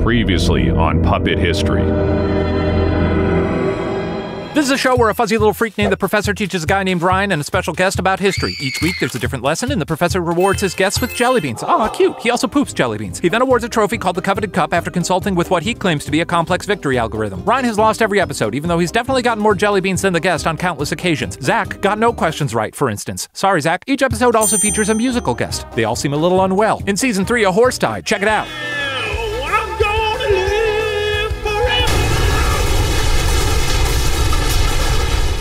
Previously on Puppet History. This is a show where a fuzzy little freak named the Professor teaches a guy named Ryan and a special guest about history. Each week, there's a different lesson, and the Professor rewards his guests with jelly beans. Aw, cute. He also poops jelly beans. He then awards a trophy called the Coveted Cup after consulting with what he claims to be a complex victory algorithm. Ryan has lost every episode, even though he's definitely gotten more jelly beans than the guest on countless occasions. Zach got no questions right, for instance. Sorry, Zach. Each episode also features a musical guest. They all seem a little unwell. In Season 3, a horse died. Check it out.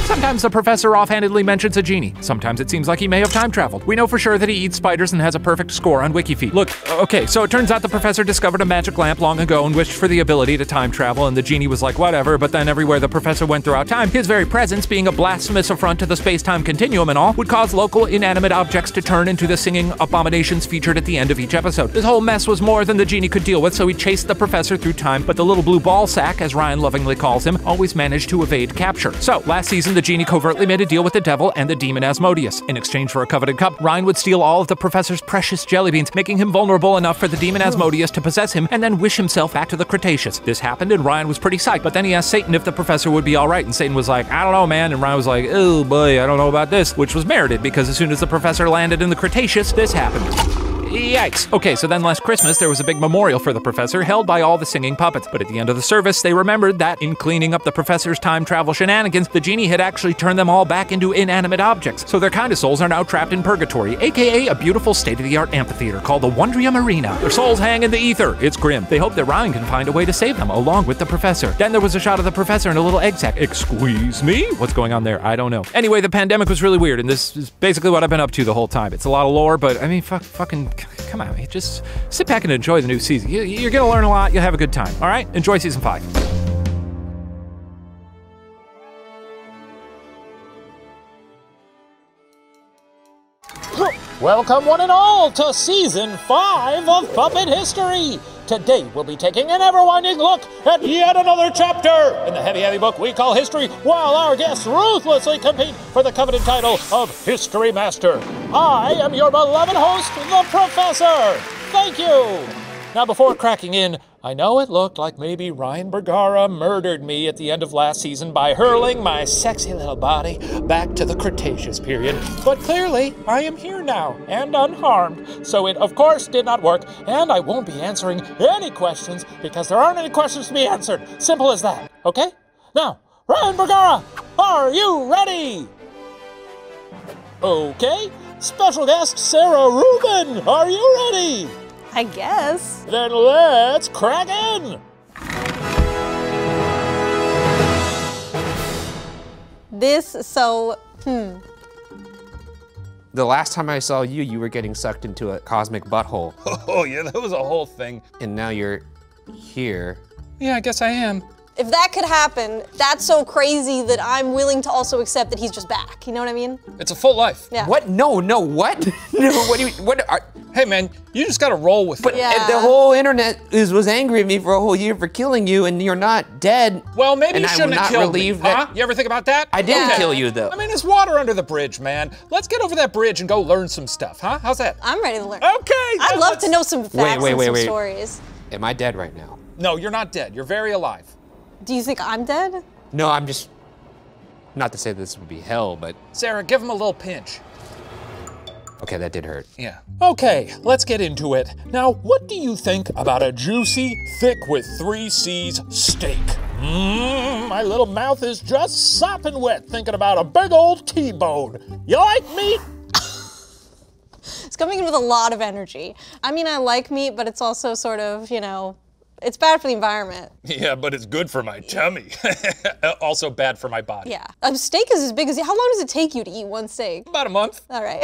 Sometimes the Professor offhandedly mentions a genie. Sometimes it seems like he may have time traveled. We know for sure that he eats spiders and has a perfect score on WikiFeet. Look, okay, so it turns out the Professor discovered a magic lamp long ago and wished for the ability to time travel, and the genie was like, whatever, but then everywhere the Professor went throughout time, his very presence, being a blasphemous affront to the space-time continuum and all, would cause local inanimate objects to turn into the singing abominations featured at the end of each episode. This whole mess was more than the genie could deal with, so he chased the Professor through time, but the little blue ball sack, as Ryan lovingly calls him, always managed to evade capture. So, last season, the genie covertly made a deal with the devil and the demon Asmodeus. In exchange for a coveted cup, Ryan would steal all of the Professor's precious jelly beans, making him vulnerable enough for the demon Asmodeus to possess him and then wish himself back to the Cretaceous. This happened and Ryan was pretty psyched, but then he asked Satan if the Professor would be alright, and Satan was like, I don't know, man, and Ryan was like, oh boy, I don't know about this, which was merited because as soon as the Professor landed in the Cretaceous, this happened. Yikes. Okay, so then last Christmas, there was a big memorial for the Professor held by all the singing puppets. But at the end of the service, they remembered that in cleaning up the Professor's time travel shenanigans, the genie had actually turned them all back into inanimate objects. So their kind of souls are now trapped in purgatory, aka a beautiful state-of-the-art amphitheater called the Wondrium Arena. Their souls hang in the ether. It's grim. They hope that Ryan can find a way to save them, along with the Professor. Then there was a shot of the Professor in a little egg sack. Excuse me? What's going on there? I don't know. Anyway, the pandemic was really weird, and this is basically what I've been up to the whole time. It's a lot of lore, but I mean, fucking... Come on, man. Just sit back and enjoy the new season. You're gonna learn a lot, you'll have a good time, all right? Enjoy Season 5. Welcome one and all to Season 5 of Puppet History! Today we'll be taking an ever-winding look at yet another chapter in the heavy, heavy book we call history, while our guests ruthlessly compete for the coveted title of History Master. I am your beloved host, the Professor! Thank you! Now before cracking in, I know it looked like maybe Ryan Bergara murdered me at the end of last season by hurling my sexy little body back to the Cretaceous period, but clearly I am here now and unharmed, so it of course did not work, and I won't be answering any questions because there aren't any questions to be answered. Simple as that, okay? Now, Ryan Bergara, are you ready? Okay, special guest Sarah Rubin, are you ready? I guess. Then let's crack in! The last time I saw you, you were getting sucked into a cosmic butthole. Oh yeah, that was a whole thing. And now you're here. Yeah, I guess I am. If that could happen, that's so crazy that I'm willing to also accept that he's just back. You know what I mean? It's a full life. Yeah. What? No, what? No, what do you, what are, hey man, you just gotta roll with it. But yeah. The whole internet was angry at me for a whole year for killing you, and you're not dead. Well, maybe you shouldn't have killed me, huh? You ever think about that? I didn't kill you though. I mean, there's water under the bridge, man. Let's get over that bridge and go learn some stuff, huh? How's that? I'm ready to learn. Okay. I'd love to know some facts and some stories. Am I dead right now? No, you're not dead. You're very alive. Do you think I'm dead? No, I'm just, not to say this would be hell, but. Sarah, give him a little pinch. Okay, that did hurt. Yeah. Okay, let's get into it. Now, what do you think about a juicy, thick with 3 C's steak? Mmm, my little mouth is just sopping wet thinking about a big old T-bone. You like meat? It's coming in with a lot of energy. I mean, I like meat, but it's also sort of, you know, it's bad for the environment. Yeah, but it's good for my tummy. Also bad for my body. Yeah. A steak is as big as, how long does it take you to eat one steak? About a month. All right.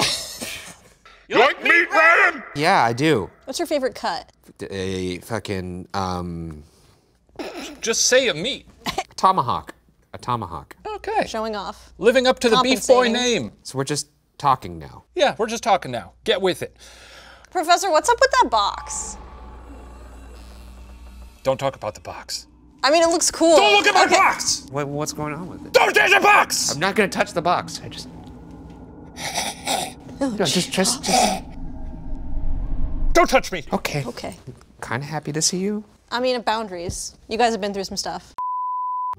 You like meat, Ryan? Yeah, I do. What's your favorite cut? A fucking, Just say a meat. Tomahawk. A tomahawk. Okay. Showing off. Living up to the Beef Boy name. So we're just talking now. Yeah, we're just talking now. Get with it. Professor, what's up with that box? Don't talk about the box. I mean, it looks cool. Don't look at my box! What's going on with it? Don't touch the box! I'm not gonna touch the box. I just... no, just... Don't touch me! Okay. Okay. Kinda happy to see you. I mean, boundaries. You guys have been through some stuff.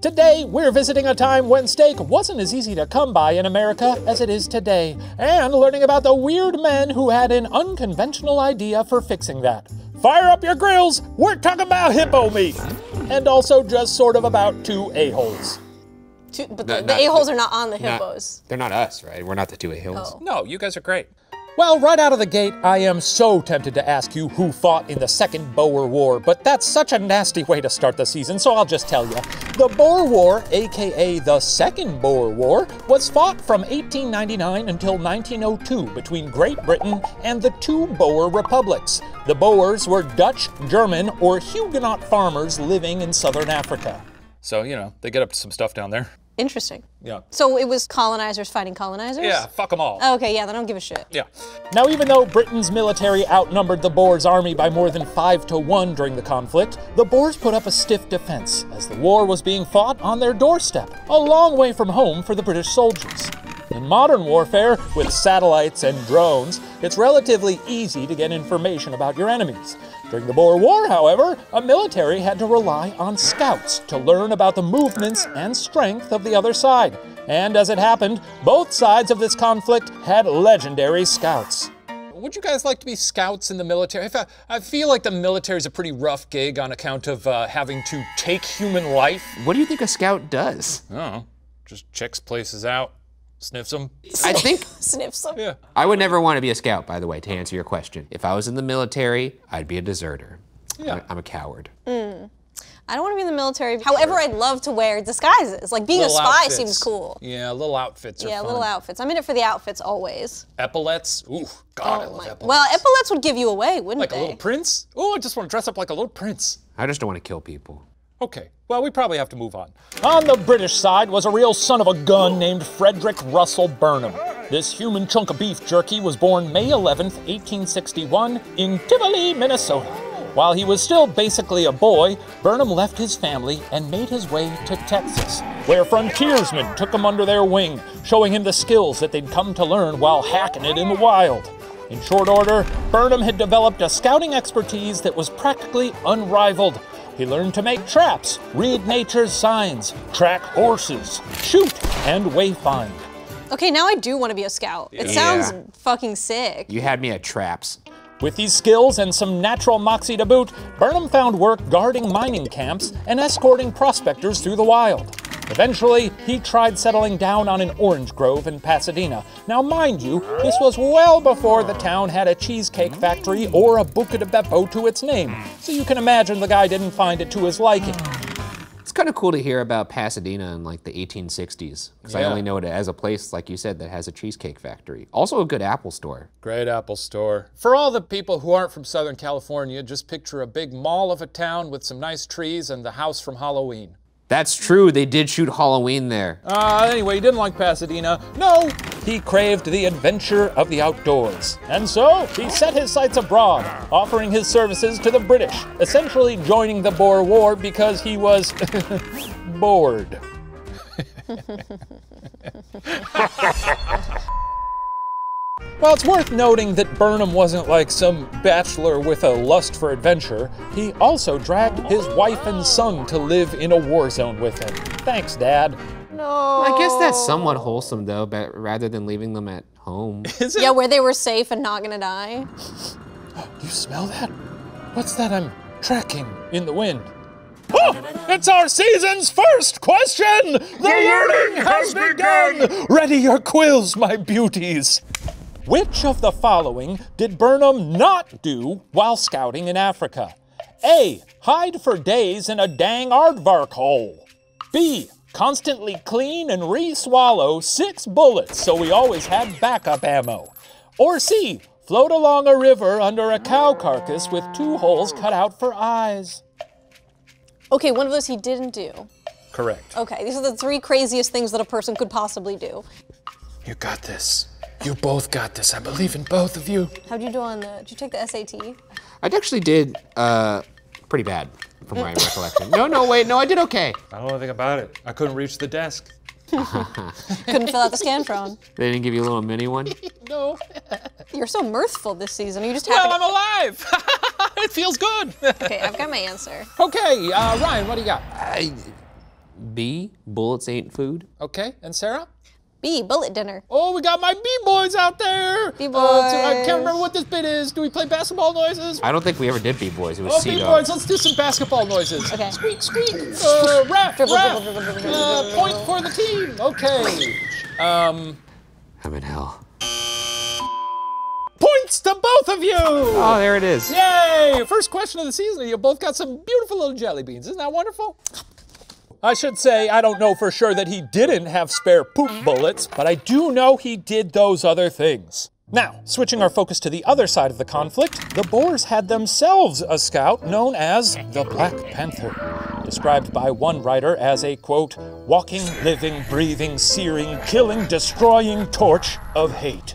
Today, we're visiting a time when steak wasn't as easy to come by in America as it is today, and learning about the weird men who had an unconventional idea for fixing that. Fire up your grills! We're talking about hippo meat! And also just sort of about two a-holes. But the a-holes are not on the hippos. They're not us, right? We're not the two a-holes. Oh. No, you guys are great. Well, right out of the gate, I am so tempted to ask you who fought in the Second Boer War, but that's such a nasty way to start the season, so I'll just tell you. The Boer War, aka the Second Boer War, was fought from 1899 until 1902 between Great Britain and the two Boer republics. The Boers were Dutch, German, or Huguenot farmers living in southern Africa. So, you know, they get up to some stuff down there. Interesting. Yeah. So it was colonizers fighting colonizers? Yeah, fuck them all. Oh, okay, yeah, they don't give a shit. Yeah. Now, even though Britain's military outnumbered the Boers' army by more than 5 to 1 during the conflict, the Boers put up a stiff defense as the war was being fought on their doorstep, a long way from home for the British soldiers. In modern warfare, with satellites and drones, it's relatively easy to get information about your enemies. During the Boer War, however, a military had to rely on scouts to learn about the movements and strength of the other side. And as it happened, both sides of this conflict had legendary scouts. Would you guys like to be scouts in the military? I feel like the military is a pretty rough gig on account of having to take human life. What do you think a scout does? Oh, just checks places out. Sniffs them. I think. Sniffs them. Yeah. I would never want to be a scout, by the way, to answer your question. If I was in the military, I'd be a deserter. Yeah. I'm a coward. Mm. I don't want to be in the military. However, sure. I'd love to wear disguises. Like being little a spy outfits. Seems cool. Yeah, little outfits are fun. Yeah, little outfits. I'm in it for the outfits always. Epaulets. Ooh, God, I love epaulets. Well, epaulets would give you away, wouldn't they? Like a little prince? Ooh, I just want to dress up like a little prince. I just don't want to kill people. Okay, well, we probably have to move on. On the British side was a real son of a gun named Frederick Russell Burnham. This human chunk of beef jerky was born May 11th, 1861 in Tivoli, Minnesota. While he was still basically a boy, Burnham left his family and made his way to Texas, where frontiersmen took him under their wing, showing him the skills that they'd come to learn while hacking it in the wild. In short order, Burnham had developed a scouting expertise that was practically unrivaled. He learned to make traps, read nature's signs, track horses, shoot, and wayfind. Okay, now I do want to be a scout. Yeah. It sounds fucking sick. You had me at traps. With these skills and some natural moxie to boot, Burnham found work guarding mining camps and escorting prospectors through the wild. Eventually, he tried settling down on an orange grove in Pasadena. Now, mind you, this was well before the town had a cheesecake factory or a Buca de Beppo to its name, so you can imagine the guy didn't find it to his liking. It's kind of cool to hear about Pasadena in like the 1860s, because I only know it as a place, like you said, that has a cheesecake factory. Also a good Apple store. Great Apple store. For all the people who aren't from Southern California, just picture a big mall of a town with some nice trees and the house from Halloween. That's true, they did shoot Halloween there. Anyway, he didn't like Pasadena. No, he craved the adventure of the outdoors. And so, he set his sights abroad, offering his services to the British, essentially joining the Boer War because he was bored. Well, it's worth noting that Burnham wasn't like some bachelor with a lust for adventure. He also dragged his wife and son to live in a war zone with him. Thanks, Dad. No. Well, I guess that's somewhat wholesome, though, but rather than leaving them at home. Is it? Yeah, where they were safe and not gonna die. You smell that? What's that I'm tracking in the wind? Oh, it's our season's first question! The learning has begun! Ready your quills, my beauties! Which of the following did Burnham not do while scouting in Africa? A. Hide for days in a dang aardvark hole. B. Constantly clean and re-swallow 6 bullets so we always had backup ammo. Or C. Float along a river under a cow carcass with 2 holes cut out for eyes. Okay, one of those he didn't do. Correct. Okay, these are the 3 craziest things that a person could possibly do. You got this. You both got this. I believe in both of you. How'd you do on the, did you take the SAT? I actually did pretty bad, from my recollection. No, wait, no, I did okay. I don't know anything about it. I couldn't reach the desk. Couldn't fill out the scan phone. They didn't give you a little mini one? No. You're so mirthful this season. You just happen to... I'm alive! It feels good! Okay, I've got my answer. Okay, Ryan, what do you got? B, bullets ain't food. Okay, and Sarah? B, bullet dinner. Oh, we got my B-boys out there. B-boys. So I can't remember what this bit is. Do we play basketball noises? I don't think we ever did B-boys. It was C-boys. Oh, B-boys, let's do some basketball noises. Okay. Squeak, squeak, rap, dribble, rap. Dribble, dribble, dribble, point for the team. Okay. I'm in hell. Points to both of you. Oh, there it is. Yay, first question of the season. You both got some beautiful little jelly beans. Isn't that wonderful? I should say, I don't know for sure that he didn't have spare poop bullets, but I do know he did those other things. Now, switching our focus to the other side of the conflict, the Boers had themselves a scout known as the Black Panther, described by one writer as a, quote, walking, living, breathing, searing, killing, destroying torch of hate.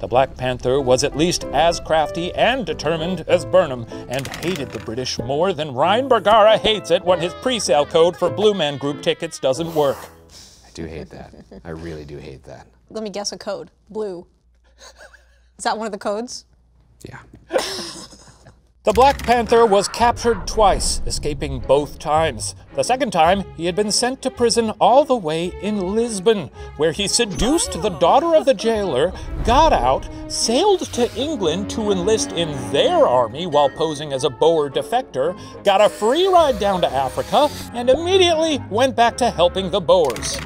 The Black Panther was at least as crafty and determined as Burnham and hated the British more than Ryan Bergara hates it when his pre-sale code for Blue Man Group tickets doesn't work. I do hate that. I really do hate that. Let me guess a code. Blue. Is that one of the codes? Yeah. The Black Panther was captured twice, escaping both times. The second time, he had been sent to prison all the way in Lisbon, where he seduced the daughter of the jailer, got out, sailed to England to enlist in their army while posing as a Boer defector, got a free ride down to Africa, and immediately went back to helping the Boers.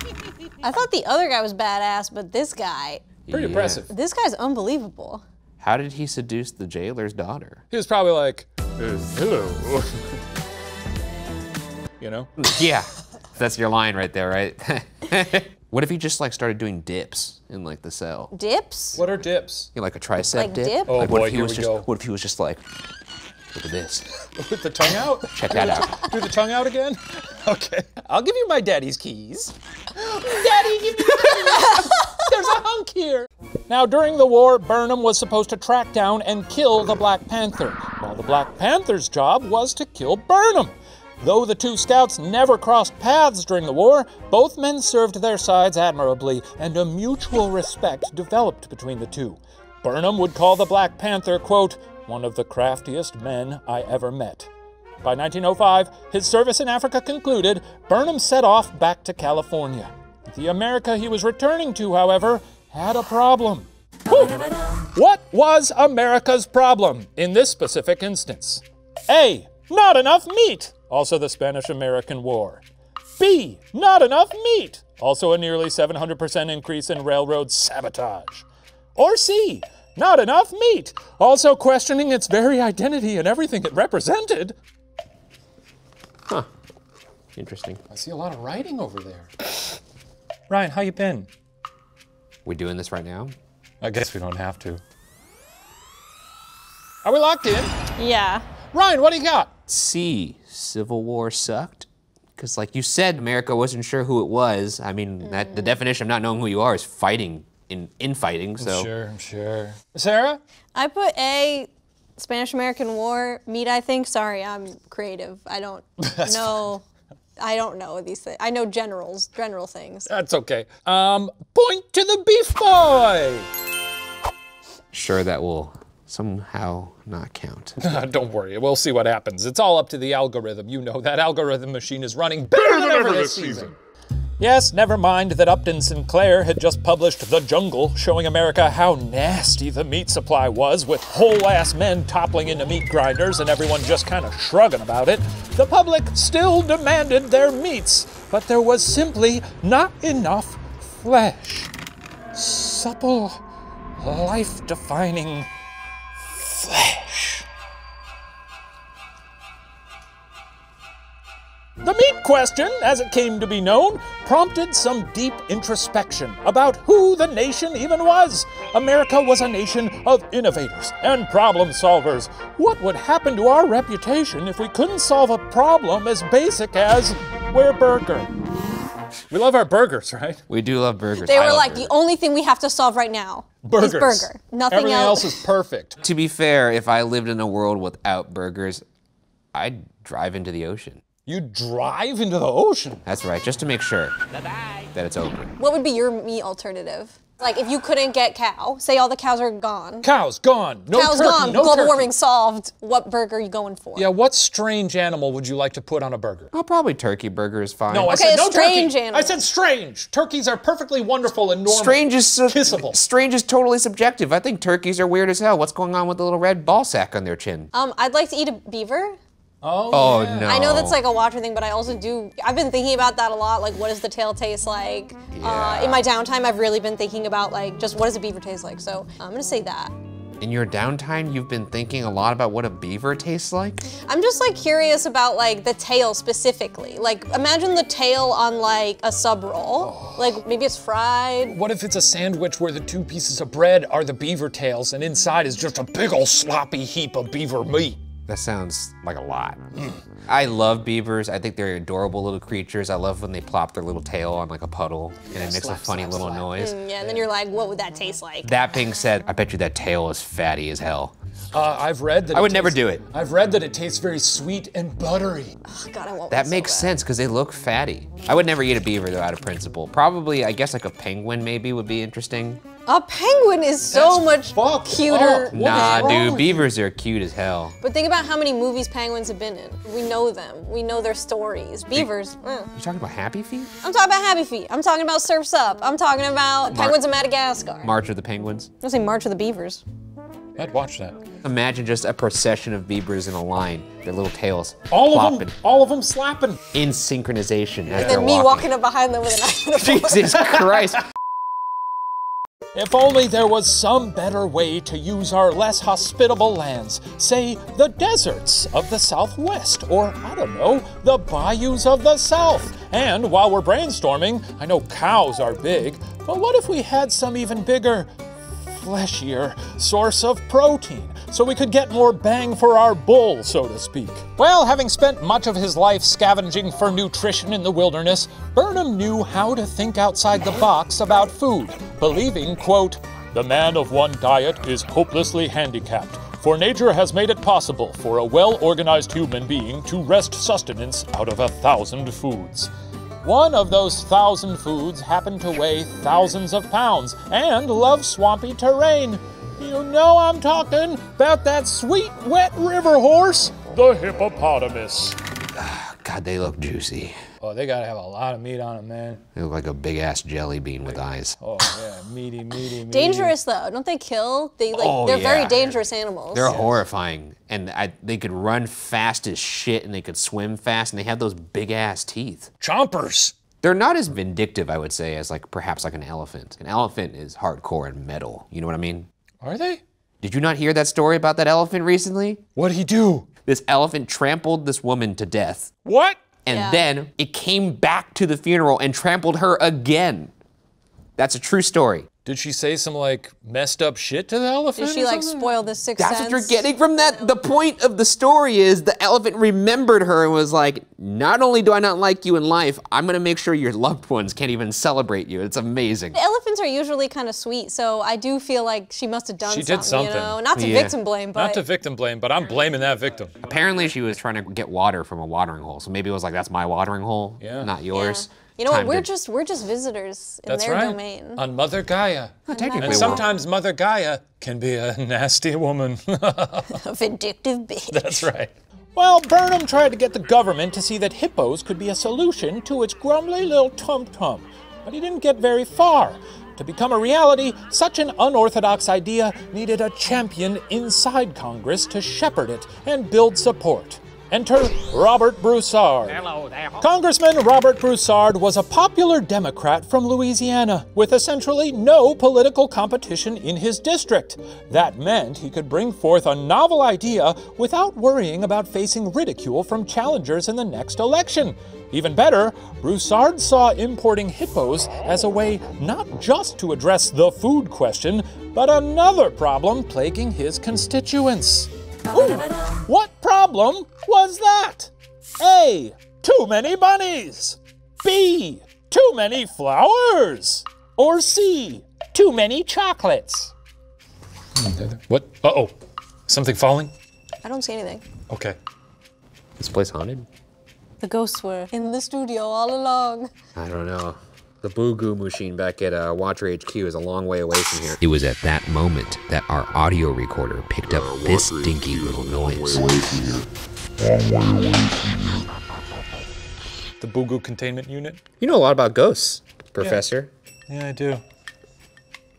I thought the other guy was badass, but this guy... Pretty impressive. This guy's unbelievable. How did he seduce the jailer's daughter? He was probably like, hello. You know? Yeah, that's your line right there, right? What if he just like started doing dips in like the cell? Dips? What are dips? You know, like a tricep like dip? Oh like, boy, here we go. What if he was just like, look at this. With the tongue out? Check that out. Do the tongue out again? Okay. I'll give you my daddy's keys. Daddy, give me my keys. There's a hunk here. Now, during the war, Burnham was supposed to track down and kill the Black Panther, while the Black Panther's job was to kill Burnham. Though the two scouts never crossed paths during the war, both men served their sides admirably, and a mutual respect developed between the two. Burnham would call the Black Panther, quote, one of the craftiest men I ever met. By 1905, his service in Africa concluded, Burnham set off back to California. The America he was returning to, however, had a problem. Whew. What was America's problem in this specific instance? A, not enough meat, also the Spanish-American War. B, not enough meat, also a nearly 700% increase in railroad sabotage. Or C, not enough meat, also questioning its very identity and everything it represented. Huh, interesting. I see a lot of writing over there. Ryan, how you been? We doing this right now? I guess we don't have to. Are we locked in? Yeah. Ryan, what do you got? C, Civil War sucked. Because like you said, America wasn't sure who it was. I mean, that, the definition of not knowing who you are is fighting, infighting, so. I'm sure. Sarah? I put A, Spanish-American War, meat, I think. Sorry, I'm creative. I don't know. I don't know these things. I know general things. That's okay. Point to the beef boy! Sure, that will somehow not count. Don't worry, we'll see what happens. It's all up to the algorithm. You know that algorithm machine is running better than ever this season. Yes, never mind that Upton Sinclair had just published The Jungle, showing America how nasty the meat supply was, with whole-ass men toppling into meat grinders and everyone just kind of shrugging about it. The public still demanded their meats, but there was simply not enough flesh. Supple, life-defining flesh. The meat question, as it came to be known, prompted some deep introspection about who the nation even was. America was a nation of innovators and problem solvers. What would happen to our reputation if we couldn't solve a problem as basic as we're burger? We love our burgers, right? We do love burgers. They were like, the only thing we have to solve right now is burger. Nothing else. Everything else is perfect. To be fair, if I lived in a world without burgers, I'd drive into the ocean. You drive into the ocean? That's right, just to make sure that it's open. What would be your meat alternative? Like, if you couldn't get cow, say all the cows are gone. Cows gone, no cows turkey, gone, no global turkey. Warming solved, what burger are you going for? Yeah, what strange animal would you like to put on a burger? Oh, probably turkey burger is fine. No, I said no strange turkey. Animal. I said strange. Turkeys are perfectly wonderful and normal. Strange is kissable. Strange is totally subjective. I think turkeys are weird as hell. What's going on with the little red ball sack on their chin? I'd like to eat a beaver. Oh yeah. No. I know that's like a watcher thing, but I also do, I've been thinking about that a lot, like what does the tail taste like? Yeah. In my downtime, I've really been thinking about like, just what does a beaver taste like? So I'm gonna say that. In your downtime, you've been thinking a lot about what a beaver tastes like? I'm just like curious about like the tail specifically. Like imagine the tail on like a sub roll. Oh. Like maybe it's fried. What if it's a sandwich where the two pieces of bread are the beaver tails and inside is just a big old sloppy heap of beaver meat? That sounds like a lot. I love beavers. I think they're adorable little creatures. I love when they plop their little tail on like a puddle and it makes a funny little noise. Yeah, and then you're like, what would that taste like? That being said, I bet you that tail is fatty as hell. I've read that- I would never do it. I've read that it tastes very sweet and buttery. Oh God, I want one so bad. That makes sense, because they look fatty. I would never eat a beaver though, out of principle. Probably, I guess like a penguin maybe would be interesting. A penguin is so much cuter. Nah, dude, beavers are cute as hell. But think about how many movies penguins have been in. We know them, we know their stories. Beavers, You're talking about Happy Feet? I'm talking about Happy Feet. I'm talking about Surf's Up. I'm talking about Penguins of Madagascar. March of the Penguins. I'm gonna say March of the Beavers. I'd watch that. Imagine just a procession of beavers in a line, their little tails flopping. All of them slapping. In synchronization as they're walking. And me walking up behind them with a knife. Jesus Christ. If only there was some better way to use our less hospitable lands, say the deserts of the Southwest, or I don't know, the bayous of the South. And while we're brainstorming, I know cows are big, but what if we had some even bigger, fleshier source of protein, so we could get more bang for our bull, so to speak? Well, having spent much of his life scavenging for nutrition in the wilderness, Burnham knew how to think outside the box about food, believing, quote, "The man of one diet is hopelessly handicapped, for nature has made it possible for a well-organized human being to wrest sustenance out of 1,000 foods. One of those 1,000 foods happened to weigh thousands of pounds and love swampy terrain. You know I'm talking about that sweet, wet river horse, the hippopotamus." God, they look juicy. Oh, they gotta have a lot of meat on them, man. They look like a big-ass jelly bean with eyes. Oh, yeah, meaty. Dangerous, though. Don't they kill? They, like, they're very dangerous animals. They're horrifying. And they could run fast as shit, and they could swim fast, and they have those big-ass teeth. Chompers! They're not as vindictive, I would say, as, like, perhaps like an elephant. An elephant is hardcore and metal. You know what I mean? Are they? Did you not hear that story about that elephant recently? What'd he do? This elephant trampled this woman to death. What? And then it came back to the funeral and trampled her again. That's a true story. Did she say some like messed up shit to the elephant? Did she like spoil the Sixth Sense? That's what you're getting from that. The point of the story is the elephant remembered her and was like, not only do I not like you in life, I'm gonna make sure your loved ones can't even celebrate you. It's amazing. Elephants are usually kind of sweet, so I do feel like she must have done something. She did something. You know? Not to victim blame, but. Not to victim blame, but I'm blaming that victim. Apparently she was trying to get water from a watering hole. So maybe it was like, that's my watering hole, not yours. Yeah. You know what, we're just visitors in their domain. That's right, on Mother Gaia. Oh, and sometimes Mother Gaia can be a nasty woman. A vindictive bitch. That's right. Well, Burnham tried to get the government to see that hippos could be a solution to its grumbly little tum-tum, but he didn't get very far. To become a reality, such an unorthodox idea needed a champion inside Congress to shepherd it and build support. Enter Robert Broussard. Hello there. Congressman Robert Broussard was a popular Democrat from Louisiana with essentially no political competition in his district. That meant he could bring forth a novel idea without worrying about facing ridicule from challengers in the next election. Even better, Broussard saw importing hippos as a way not just to address the food question, but another problem plaguing his constituents. Ooh, what problem was that? A, too many bunnies. B, too many flowers. Or C, too many chocolates. What? Uh-oh. Something falling? I don't see anything. Okay. This place haunted? the ghosts were in the studio all along. I don't know. The Boo-Goo machine back at Watcher HQ is a long way away from here. It was at that moment that our audio recorder picked up this dinky little noise. The Boo-Goo containment unit? You know a lot about ghosts, Professor. Yeah, I do.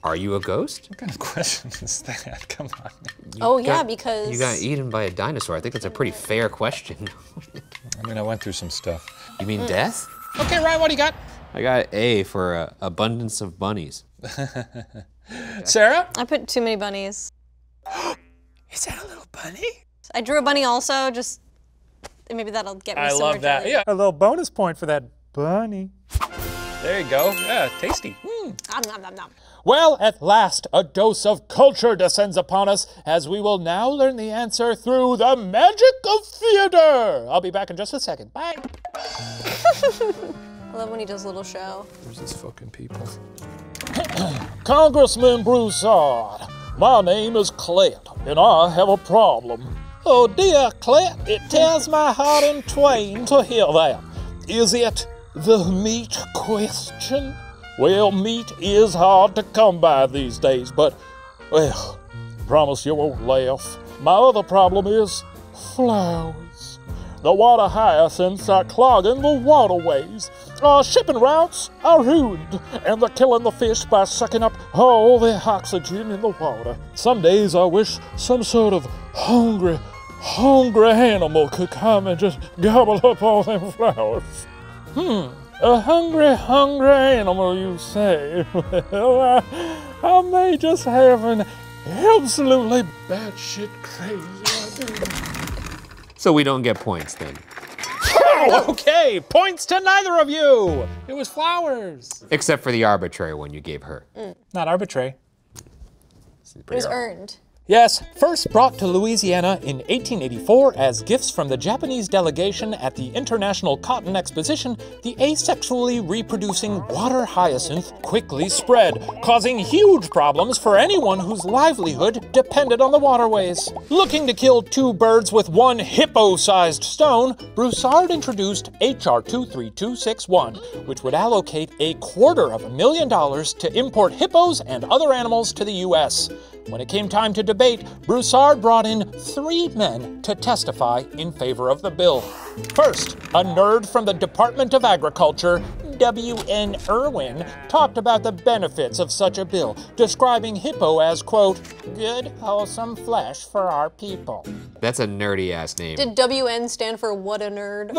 Are you a ghost? What kind of question is that? Come on. Because... You got eaten by a dinosaur. I think that's a pretty fair question. I mean, I went through some stuff. You mean death? Okay, Ryan, what do you got? I got A for abundance of bunnies. Sarah? I put too many bunnies. Is that a little bunny? I drew a bunny also, just maybe that'll get me somewhere. I love that, yeah. A little bonus point for that bunny. There you go, yeah, tasty. Nom, nom, nom. Well, at last, a dose of culture descends upon us as we will now learn the answer through the magic of theater. I'll be back in just a second. Bye. I love when he does a little show. There's these fucking people. Congressman Broussard, my name is Clet, and I have a problem. Oh dear, Clet, it tears my heart in twain to hear that. Is it the meat question? Well, meat is hard to come by these days, but, well, promise you won't laugh. My other problem is flowers. The water hyacinths are clogging the waterways. Our shipping routes are ruined, and they're killing the fish by sucking up all the oxygen in the water. Some days I wish some sort of hungry animal could come and just gobble up all them flowers. A hungry animal, you say? Well, I may just have an absolutely batshit crazy idea. So we don't get points then. Oh, okay, points to neither of you. It was flowers. Except for the arbitrary one you gave her. Not arbitrary. It was earned. Yes, first brought to Louisiana in 1884 as gifts from the Japanese delegation at the International Cotton Exposition, the asexually reproducing water hyacinth quickly spread, causing huge problems for anyone whose livelihood depended on the waterways. Looking to kill two birds with one hippo-sized stone, Broussard introduced H.R. 23261, which would allocate $250,000 to import hippos and other animals to the U.S. When it came time to debate, Broussard brought in 3 men to testify in favor of the bill. First, a nerd from the Department of Agriculture, W.N. Irwin, talked about the benefits of such a bill, describing hippo as, quote, good, wholesome flesh for our people. That's a nerdy-ass name. Did W.N. stand for what a nerd?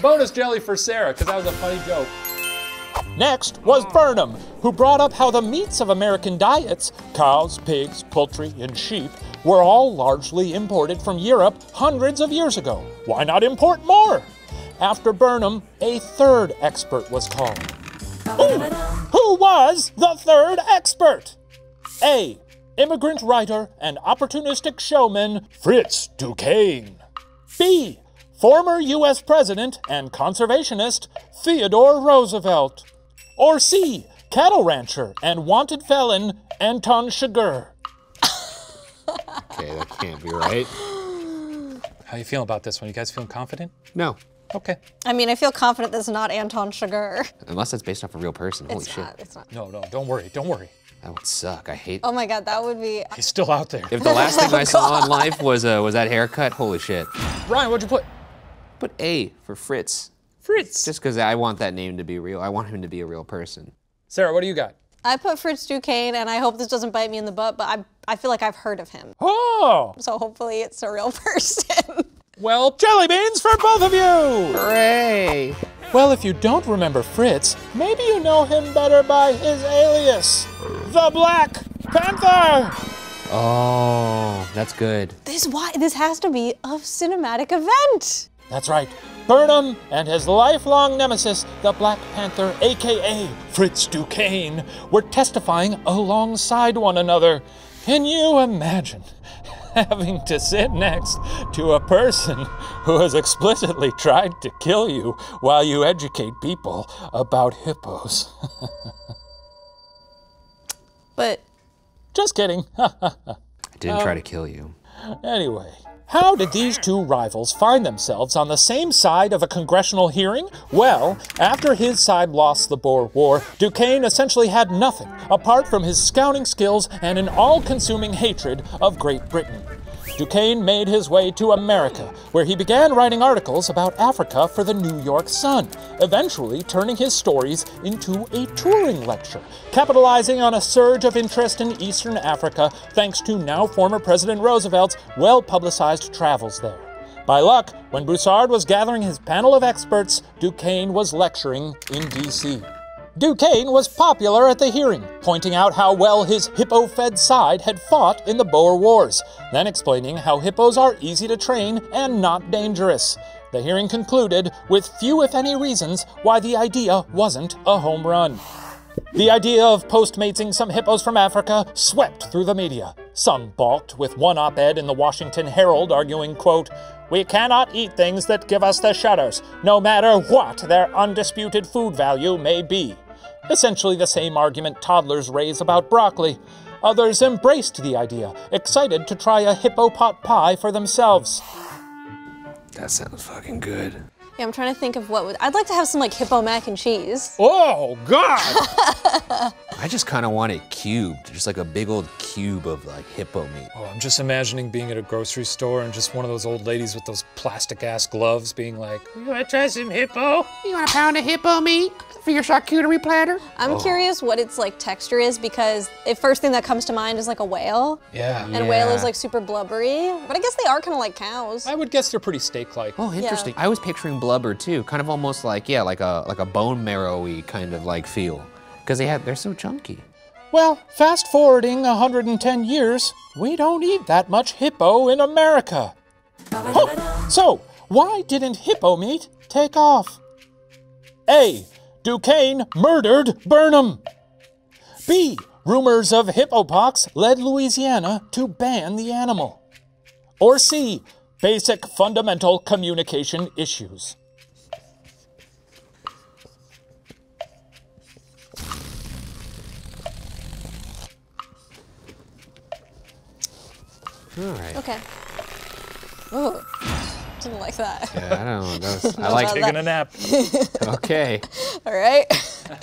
Bonus jelly for Sarah, because that was a funny joke. Next was Burnham, who brought up how the meats of American diets, cows, pigs, poultry, and sheep, were all largely imported from Europe hundreds of years ago. Why not import more? After Burnham, a third expert was called. Who was the third expert? A, immigrant writer and opportunistic showman Fritz Duquesne. B, former U.S. President and conservationist Theodore Roosevelt. Or C, cattle rancher and wanted felon Anton Chigurh. Okay, that can't be right. How you feeling about this one? You guys feeling confident? No. Okay. I mean, I feel confident that's not Anton Chigurh. Unless it's based off a real person. Holy shit. It's not. No, no, don't worry, don't worry. That would suck. I hate. Oh my God, that would be. He's still out there. If the last thing I saw in life was that haircut, holy shit. Ryan, what'd you put? Put A for Fritz. Fritz. Just because I want that name to be real. I want him to be a real person. Sarah, what do you got? I put Fritz Duquesne, and I hope this doesn't bite me in the butt, but I feel like I've heard of him. Oh! So hopefully it's a real person. Well, jelly beans for both of you! Hooray! Well, if you don't remember Fritz, maybe you know him better by his alias, the Black Panther! Oh, that's good. This has to be a cinematic event. That's right. Burnham and his lifelong nemesis, the Black Panther, AKA Fritz Duquesne, were testifying alongside one another. Can you imagine having to sit next to a person who has explicitly tried to kill you while you educate people about hippos? But... Just kidding. I didn't try to kill you. Anyway, How did these two rivals find themselves on the same side of a congressional hearing? Well, after his side lost the Boer War, Duquesne essentially had nothing apart from his scouting skills and an all-consuming hatred of Great Britain. Duquesne made his way to America, where he began writing articles about Africa for the New York Sun, eventually turning his stories into a touring lecture, capitalizing on a surge of interest in Eastern Africa thanks to now former President Roosevelt's well-publicized travels there. By luck, when Broussard was gathering his panel of experts, Duquesne was lecturing in D.C. Duquesne was popular at the hearing, pointing out how well his hippo-fed side had fought in the Boer Wars, then explaining how hippos are easy to train and not dangerous. The hearing concluded with few, if any, reasons why the idea wasn't a home run. The idea of postmating some hippos from Africa swept through the media. Some balked, with one op-ed in the Washington Herald arguing, quote, "We cannot eat things that give us the shudders, no matter what their undisputed food value may be." Essentially the same argument toddlers raise about broccoli. Others embraced the idea, excited to try a hippo pot pie for themselves. That sounds fucking good. Yeah, I'm trying to think of what would... I'd like to have some, like, hippo mac and cheese. Oh, God! I just kind of want it cubed, just like a big old cube of, like, hippo meat. Oh, I'm just imagining being at a grocery store and just one of those old ladies with those plastic-ass gloves being like, "You want to try some hippo? You want a pound of hippo meat for your charcuterie platter?" I'm curious what its, like, texture is, because the first thing that comes to mind is, like, a whale. Yeah. And whale is, like, super blubbery. But I guess they are kind of like cows. I would guess they're pretty steak-like. Oh, interesting. Yeah. I was picturing blubber too, kind of almost like, yeah, like a bone marrowy kind of like feel, because they're so chunky. Well, fast forwarding 110 years, we don't eat that much hippo in America. Oh, so why didn't hippo meat take off? A. Duquesne murdered Burnham. B. Rumors of hippopox led Louisiana to ban the animal. Or C. Basic fundamental communication issues. All right. Okay. Ooh. Didn't like that. Yeah, I don't know. That was, I like taking a nap. Okay. All right.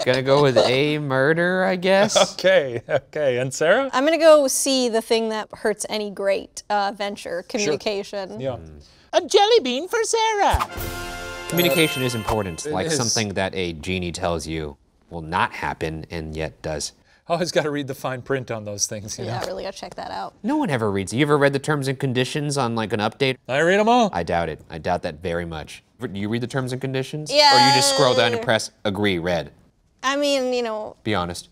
Gonna go with A, murder, I guess. Okay, okay. And Sarah? I'm gonna go see the thing that hurts any great venture, communication. Sure. Yeah. A jelly bean for Sarah. Communication is important, like something that a genie tells you will not happen and yet does. Always got to read the fine print on those things, you know? Yeah, I really got to check that out. No one ever reads it. You ever read the terms and conditions on, like, an update? I read them all. I doubt it. I doubt that very much. Do you read the terms and conditions? Yeah. Or you just scroll down and press agree, read? I mean, you know... Be honest.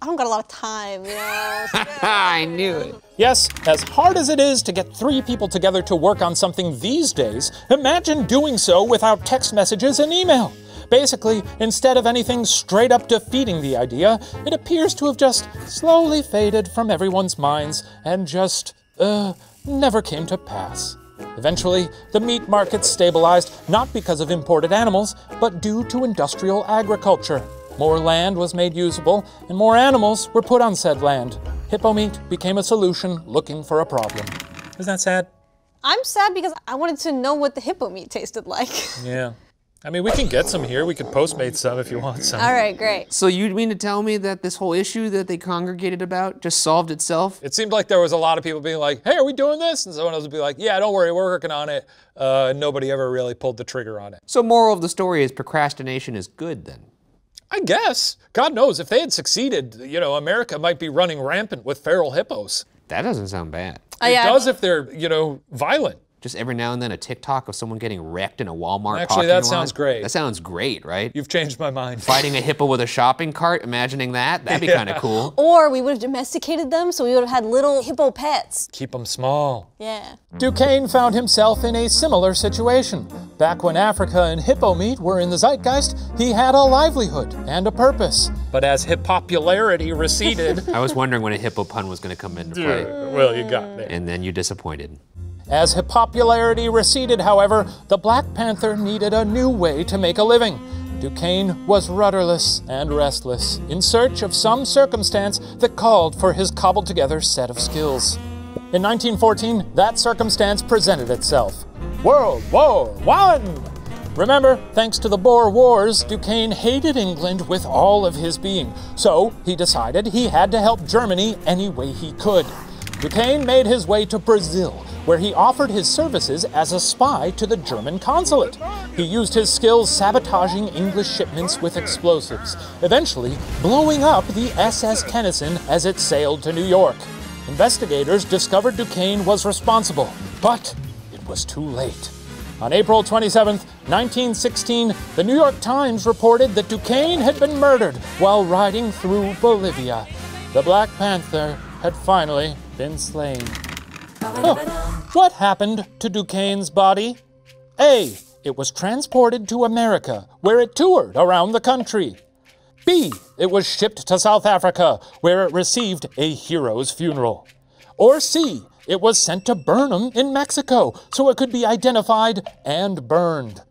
I don't got a lot of time, you know? I knew it. Yes, as hard as it is to get three people together to work on something these days, imagine doing so without text messages and email. Basically, instead of anything straight up defeating the idea, it appears to have just slowly faded from everyone's minds and just, never came to pass. Eventually, the meat market stabilized, not because of imported animals, but due to industrial agriculture. More land was made usable, and more animals were put on said land. Hippo meat became a solution looking for a problem. Isn't that sad? I'm sad because I wanted to know what the hippo meat tasted like. Yeah. I mean, we can get some here. We could Postmate some if you want some. All right, great. So you mean to tell me that this whole issue that they congregated about just solved itself? It seemed like there was a lot of people being like, "Hey, are we doing this?" And someone else would be like, "Yeah, don't worry, we're working on it." Nobody ever really pulled the trigger on it. So moral of the story is procrastination is good then? I guess. God knows, if they had succeeded, you know, America might be running rampant with feral hippos. That doesn't sound bad. It does if they're, you know, violent. Just every now and then a TikTok of someone getting wrecked in a Walmart parking lot. Actually, that sounds great. That sounds great, right? You've changed my mind. Fighting a hippo with a shopping cart, imagining that, that'd be kind of cool. Or we would have domesticated them, so we would have had little hippo pets. Keep them small. Yeah. Duquesne found himself in a similar situation. Back when Africa and hippo meat were in the zeitgeist, he had a livelihood and a purpose. But as hip popularity receded... I was wondering when a hippo pun was going to come into play. Well, you got there. And then you disappointed. As his popularity receded, however, the Black Panther needed a new way to make a living. Duquesne was rudderless and restless, in search of some circumstance that called for his cobbled-together set of skills. In 1914, that circumstance presented itself. World War I! Remember, thanks to the Boer Wars, Duquesne hated England with all of his being, so he decided he had to help Germany any way he could. Duquesne made his way to Brazil, where he offered his services as a spy to the German consulate. He used his skills sabotaging English shipments with explosives, eventually blowing up the SS Tennyson as it sailed to New York. Investigators discovered Duquesne was responsible, but it was too late. On April 27, 1916, the New York Times reported that Duquesne had been murdered while riding through Bolivia. The Black Panther had finally been slain. What happened to Duquesne's body? A. It was transported to America, where it toured around the country. B. It was shipped to South Africa, where it received a hero's funeral. Or C. It was sent to Burnham in Mexico, so it could be identified and burned.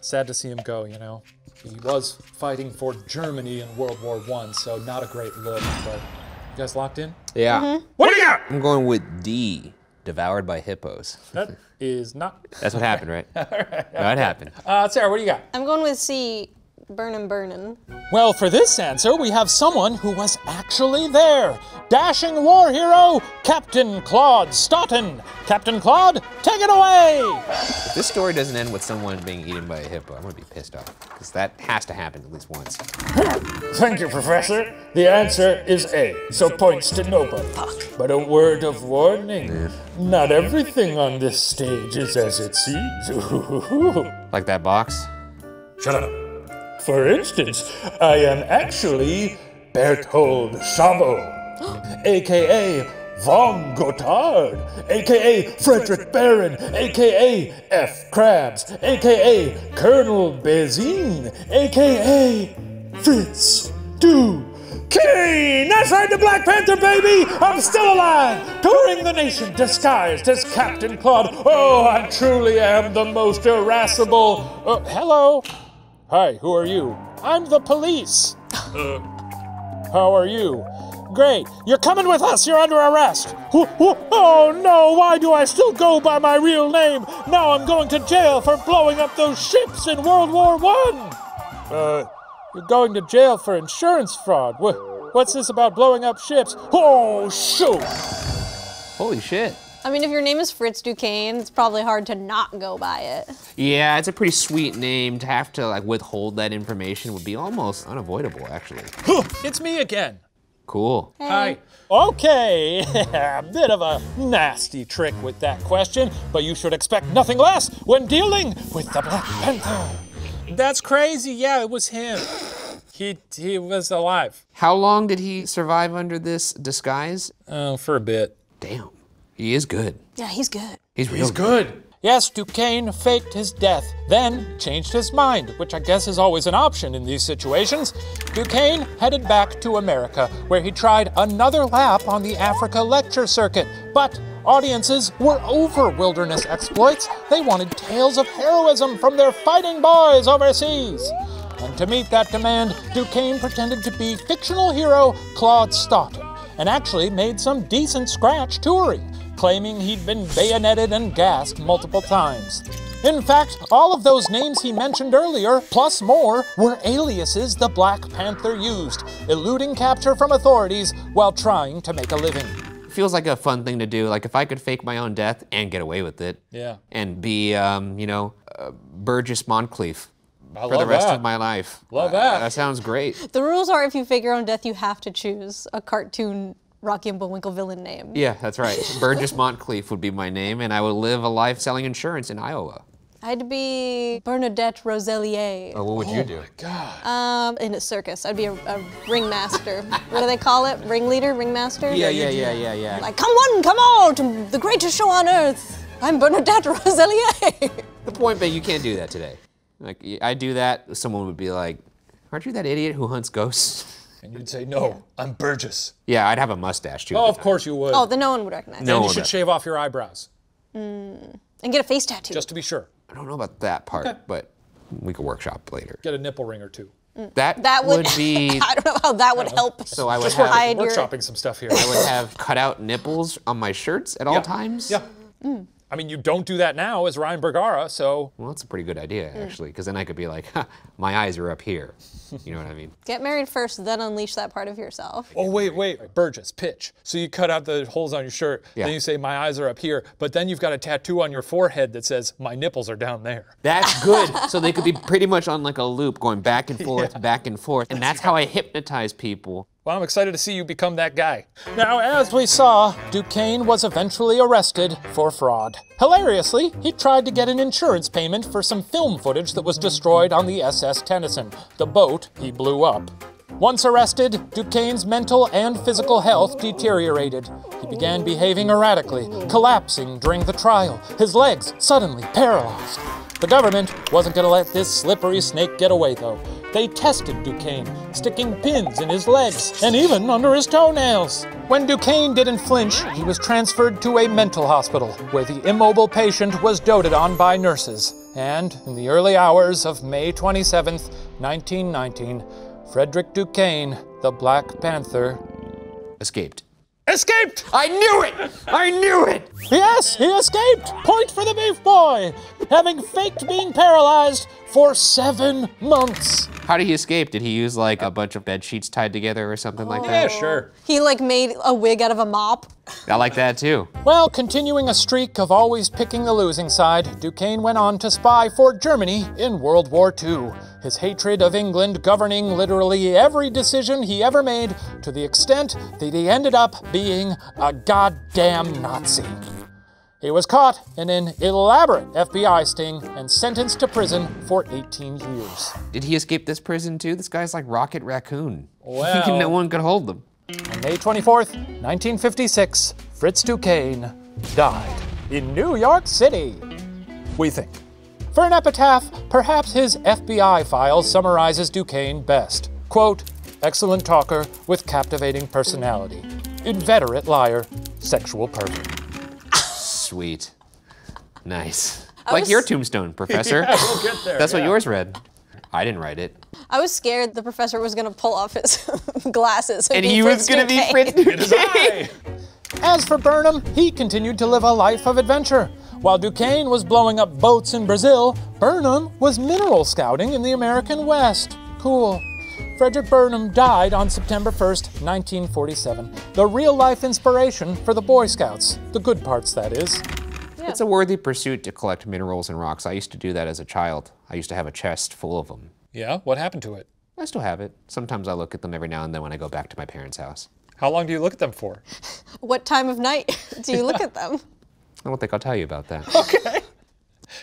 Sad to see him go, you know. He was fighting for Germany in World War I, so not a great look, but you guys locked in? Yeah. Mm-hmm. What do you got? I'm going with D, devoured by hippos. That is not... That's what happened, right? All right. That happened. Sarah, what do you got? I'm going with C, Burnham Burnham. Well, for this answer, we have someone who was actually there. Dashing war hero, Captain Claude Stoughton. Captain Claude, take it away! If this story doesn't end with someone being eaten by a hippo, I'm gonna be pissed off, because that has to happen at least once. Thank you, Professor. The answer is A, so points to nobody. But a word of warning, not everything on this stage is as it seems. Like that box? Shut up. For instance, I am actually Berthold Schaubel, a.k.a. Von Gotthard, a.k.a. Frederick Baron, a.k.a. F. Krabs, a.k.a. Colonel Bazine, a.k.a. Fritz Duquesne. That's right, the Black Panther, baby! I'm still alive, touring the nation disguised as Captain Claude. Oh, I truly am the most irascible... hello? Hi, who are you? I'm the police. How are you? Great. You're coming with us. You're under arrest. Oh, no. Why do I still go by my real name? Now I'm going to jail for blowing up those ships in World War I. You're going to jail for insurance fraud. What's this about blowing up ships? Oh, shoot. Holy shit. I mean, if your name is Fritz Duquesne, it's probably hard to not go by it. Yeah, it's a pretty sweet name. To have to, like, withhold that information would be almost unavoidable, actually. It's me again. Cool. Hey. Hi. Okay, a bit of a nasty trick with that question, but you should expect nothing less when dealing with the Black Panther. That's crazy, yeah, it was him. He was alive. How long did he survive under this disguise? For a bit. Damn, he is good. Yeah, he's good. He's real good. Yes, Duquesne faked his death, then changed his mind, which I guess is always an option in these situations. Duquesne headed back to America, where he tried another lap on the Africa lecture circuit. But audiences were over wilderness exploits. They wanted tales of heroism from their fighting boys overseas. And to meet that demand, Duquesne pretended to be fictional hero Claude Stoughton, and actually made some decent scratch touring, claiming he'd been bayoneted and gassed multiple times. In fact, all of those names he mentioned earlier, plus more, were aliases the Black Panther used, eluding capture from authorities while trying to make a living. Feels like a fun thing to do. Like, if I could fake my own death and get away with it, yeah, and be, you know, Burgess Moncrief for the rest of my life. Love that. That sounds great. The rules are, if you fake your own death, you have to choose a cartoon Rocky and Bullwinkle villain name. Yeah, that's right. Burgess Moncrief would be my name, and I would live a life selling insurance in Iowa. I'd be Bernadette Roselier. Oh, what would you do? Oh my God. In a circus. I'd be a ringmaster. What do they call it? Ringleader? Ringmaster? Yeah. Like, come one, come all, to the greatest show on earth. I'm Bernadette Roselier. The point being, you can't do that today. Like, I do that, someone would be like, aren't you that idiot who hunts ghosts? And you'd say, no, I'm Burgess. Yeah, I'd have a mustache, too. Oh, of course you would. Oh, then no one would recognize me. And you should shave off your eyebrows. And get a face tattoo. Just to be sure. I don't know about that part, but we could workshop later. Get a nipple ring or two. That would be... I don't know how that would help. So I would have... workshopping some stuff here. I would have cut out nipples on my shirts at all times. Yeah. Mm. I mean, you don't do that now as Ryan Bergara, so... Well, that's a pretty good idea, actually, because then I could be like, ha, my eyes are up here. You know what I mean? Get married first, then unleash that part of yourself. Oh, wait, Burgess, pitch. So you cut out the holes on your shirt, then you say, my eyes are up here, but then you've got a tattoo on your forehead that says, my nipples are down there. That's good. So they could be pretty much on like a loop, going back and forth, back and forth, and that's how I hypnotize people. Well, I'm excited to see you become that guy. Now, as we saw, Duquesne was eventually arrested for fraud. Hilariously, he tried to get an insurance payment for some film footage that was destroyed on the SS Tennyson, the boat he blew up. Once arrested, Duquesne's mental and physical health deteriorated. He began behaving erratically, collapsing during the trial, his legs suddenly paralyzed. The government wasn't going to let this slippery snake get away, though. They tested Duquesne, sticking pins in his legs and even under his toenails. When Duquesne didn't flinch, he was transferred to a mental hospital where the immobile patient was doted on by nurses. And in the early hours of May 27th, 1919, Frederick Duquesne, the Black Panther, escaped. Escaped! I knew it! I knew it! Yes, he escaped! Point for the beef boy! Having faked being paralyzed for 7 months. How did he escape? Did he use like a bunch of bed sheets tied together or something like that? Yeah, sure. He like made a wig out of a mop. I like that too. Well, continuing a streak of always picking the losing side, Duquesne went on to spy for Germany in World War II. His hatred of England governing literally every decision he ever made to the extent that he ended up being a goddamn Nazi. He was caught in an elaborate FBI sting and sentenced to prison for 18 years. Did he escape this prison too? This guy's like Rocket Raccoon. Well, no one could hold them. On May 24th, 1956, Fritz Duquesne died in New York City, we think. For an epitaph, perhaps his FBI file summarizes Duquesne best. Quote, excellent talker with captivating personality, inveterate liar, sexual pervert. Sweet. Nice. Like your tombstone, Professor. Yeah, we'll get there. That's what yours read. I didn't write it. I was scared the professor was going to pull off his glasses. And he was going to be Fritz Duquesne. As for Burnham, he continued to live a life of adventure. While Duquesne was blowing up boats in Brazil, Burnham was mineral scouting in the American West. Cool. Frederick Burnham died on September 1st, 1947. The real-life inspiration for the Boy Scouts. The good parts, that is. Yeah. It's a worthy pursuit to collect minerals and rocks. I used to do that as a child. I used to have a chest full of them. Yeah? What happened to it? I still have it. Sometimes I look at them every now and then when I go back to my parents' house. How long do you look at them for? What time of night do you look at them? I don't think I'll tell you about that. Okay.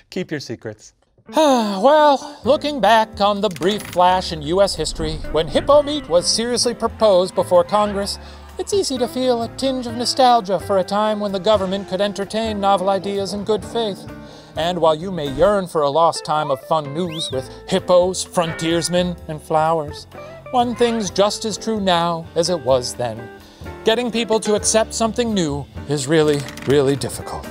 Keep your secrets. Well, looking back on the brief flash in U.S. history, when hippo meat was seriously proposed before Congress, it's easy to feel a tinge of nostalgia for a time when the government could entertain novel ideas in good faith. And while you may yearn for a lost time of fun news with hippos, frontiersmen, and flowers, one thing's just as true now as it was then. Getting people to accept something new is really, really difficult.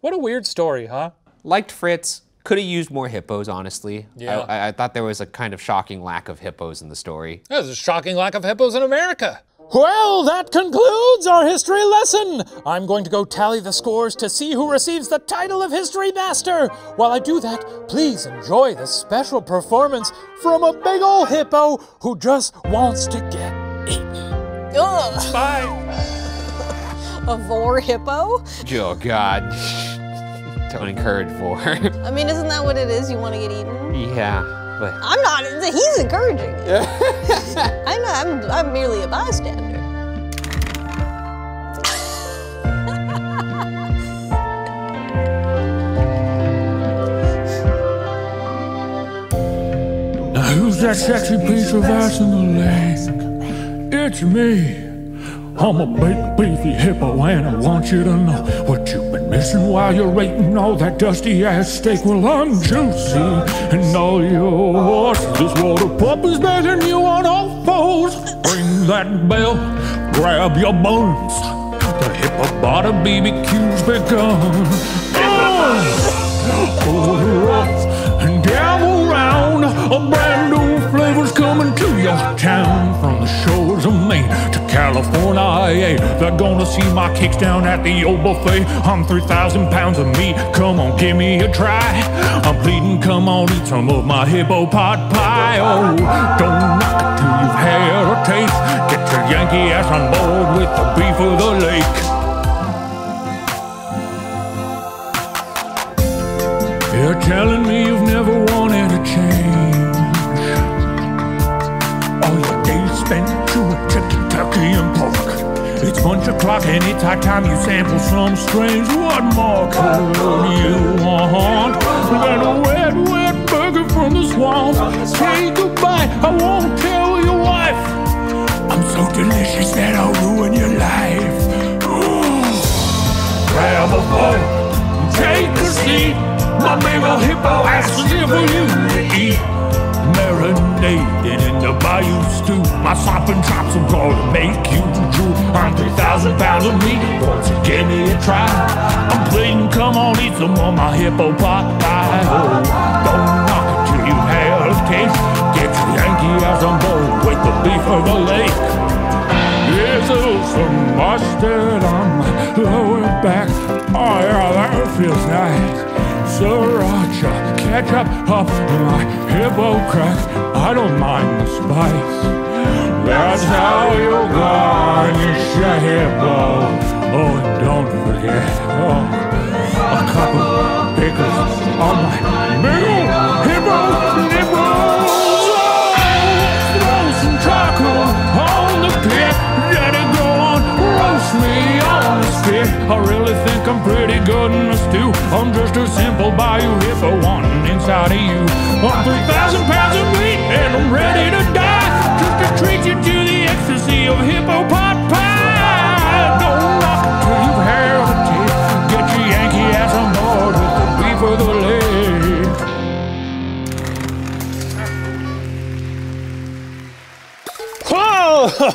What a weird story, huh? Liked Fritz. Could have used more hippos, honestly. Yeah. I thought there was a kind of shocking lack of hippos in the story. There's a shocking lack of hippos in America. Well, that concludes our history lesson. I'm going to go tally the scores to see who receives the title of History Master. While I do that, please enjoy this special performance from a big old hippo who just wants to get eaten. Ugh. Bye. A vor hippo? Oh, God. Don't encourage for. I mean, isn't that what it is? You want to get eaten? Yeah, but I'm not. He's encouraging it. Yeah. I'm merely a bystander. Now who's that sexy piece of ass in the lake? It's me. I'm a big beefy hippo and I want you to know what you've been missing while you're eating all that dusty ass steak. Well, I'm juicy and all yours. This water pup is begging you on all fours. Ring that bell, grab your bones. The hippobata BBQ's begun. Oh, rough and dabble round a brand new flame. I was coming to Yorktown from the shores of Maine to California. They're gonna see my cakes down at the old buffet. I'm 3,000 pounds of meat, come on, give me a try. I'm pleading, come on, eat some of my hippo pot pie. Oh, don't knock it till you've had a taste. Get your Yankee ass on board with the beef of the lake. You're telling me you've never wanted a change. All your days spent chewing chicken, turkey, and pork. It's lunch o'clock and it's high time you sample some strange. What more could you want than a wet, wet burger from the swamp? Say goodbye, I won't tell your wife. I'm so delicious that I'll ruin your life. Ooh. Grab a bite, take a seat. My male hippo ass is here for you to eat. Marinated in the bayou stew. My sopping chops are gonna make you drool. I'm 3,000 pounds of meat, once you give me a try. I'm pleading, come on, eat some of my hippo pot pie. Oh, don't knock it till you have a taste. Get your Yankee ass on board with the beef of the lake. Drizzle some mustard on my lower back. Oh yeah, that feels nice. Sriracha, ketchup up in my hippo crack. I don't mind the spice. That's how you garnish a hippo. Oh, and don't forget, oh, a couple of pickles on my meal. Hippo nipples. Oh, throw some charcoal on the pit. Let it go on, roast me on the spit. I really think I'm pretty good in a stew. I'm just a simple bayou hippo wanting inside of you. I'm 3,000 pounds of meat and I'm ready to die. Just to treat you to the ecstasy of hippo pot pie. Don't knock it till you've had a taste. Get your Yankee ass on board with the beef of the lake.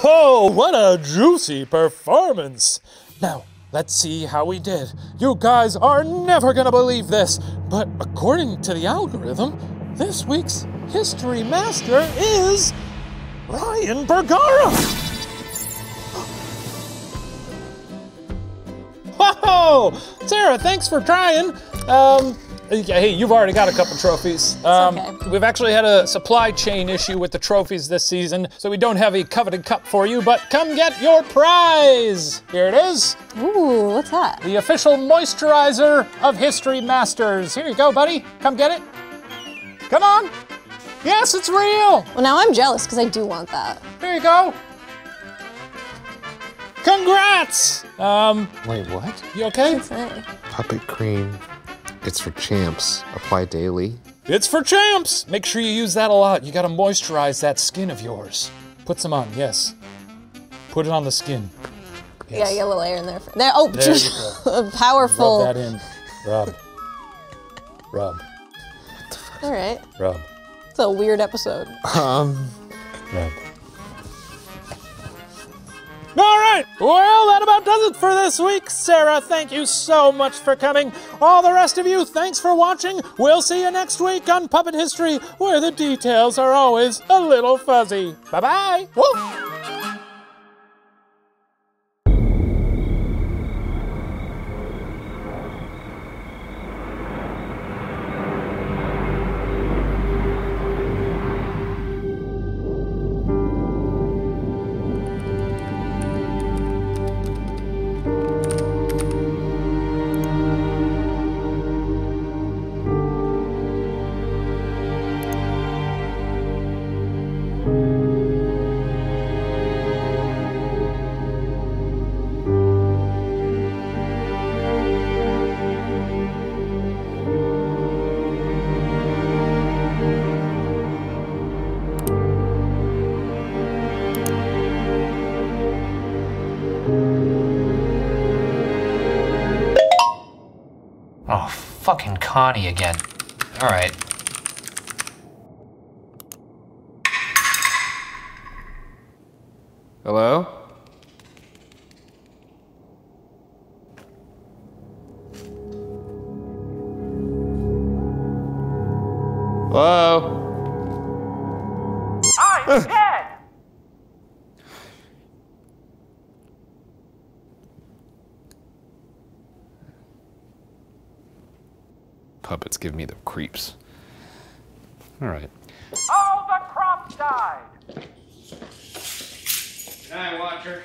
Whoa! What a juicy performance! Now, let's see how we did. You guys are never gonna believe this, but according to the algorithm, this week's history master is Ryan Bergara. Whoa, Sarah, thanks for trying. Hey, you've already got a couple trophies. Okay. We've actually had a supply chain issue with the trophies this season, so we don't have a coveted cup for you, but come get your prize. Here it is. Ooh, what's that? The official moisturizer of History Masters. Here you go, buddy. Come get it. Come on. Yes, it's real. Well, now I'm jealous because I do want that. Here you go. Congrats. Wait, what? You okay? Puppet cream. It's for champs. Apply daily. It's for champs. Make sure you use that a lot. You gotta moisturize that skin of yours. Put some on, yes. Put it on the skin. Yes. Yeah, you got a little air in there. Oh, there you go. Powerful. Rub that in. Rub. Rub. All right. Rub. It's a weird episode. Rub. All right, well, that about does it for this week. Sarah, thank you so much for coming. All the rest of you, thanks for watching. We'll see you next week on Puppet History, where the details are always a little fuzzy. Bye-bye. Fucking Connie again. All right. Hello? Hello? I'm dead! Puppets give me the creeps. All right. All the crops died! Good night, Watcher.